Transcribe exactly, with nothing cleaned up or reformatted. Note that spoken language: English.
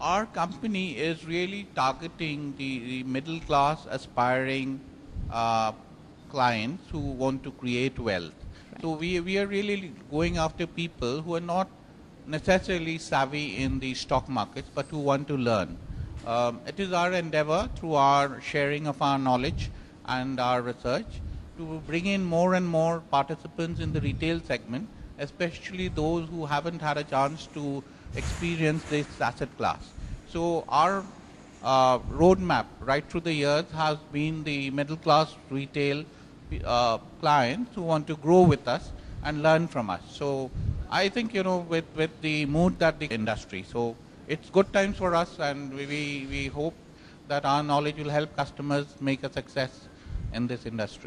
our company is really targeting the, the middle class aspiring uh, clients who want to create wealth. Right. So we, we are really going after people who are not necessarily savvy in the stock markets, but who want to learn. Um, it is our endeavor through our sharing of our knowledge and our research to bring in more and more participants in the retail segment, especially those who haven't had a chance to experience this asset class. So our uh, roadmap right through the years has been the middle class retail uh, clients who want to grow with us and learn from us. So I think, you know, with, with the mood that the industry, so it's good times for us, and we, we hope that our knowledge will help customers make a success in this industry.